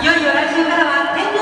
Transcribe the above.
いよいよ来週からは